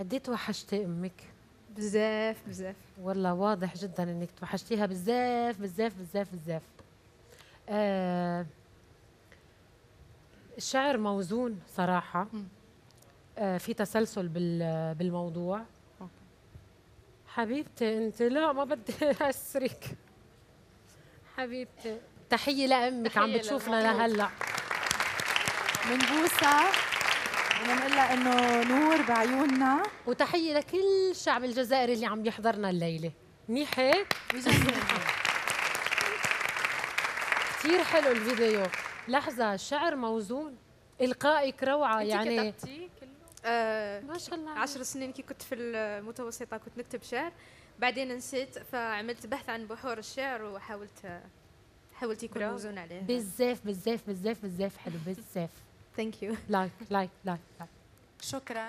قد ايه توحشتي امك؟ بزاف بزاف والله، واضح جدا انك توحشتيها بزاف بزاف بزاف بزاف. الشعر موزون صراحة، في تسلسل بالموضوع. حبيبتي انت، لا ما بدي اسرك حبيبتي، تحية لأمك، عم بتشوفنا لهلا، منبوسة ونقول لها انه نور بعيوننا، وتحية لكل الشعب الجزائري اللي عم يحضرنا الليلة. منيح هيك؟ كثير حلو الفيديو. لحظة، الشعر موزون، إلقائك روعة، يعني انت كتبتي كله؟ ما شاء الله. 10 سنين كي كنت في المتوسطة كنت نكتب شعر، بعدين نسيت فعملت بحث عن بحور الشعر وحاولت يكون موزون عليه. بزاف بزاف بزاف بزاف حلو، بزاف. ثانك يو. لايك لايك لايك. شكرا.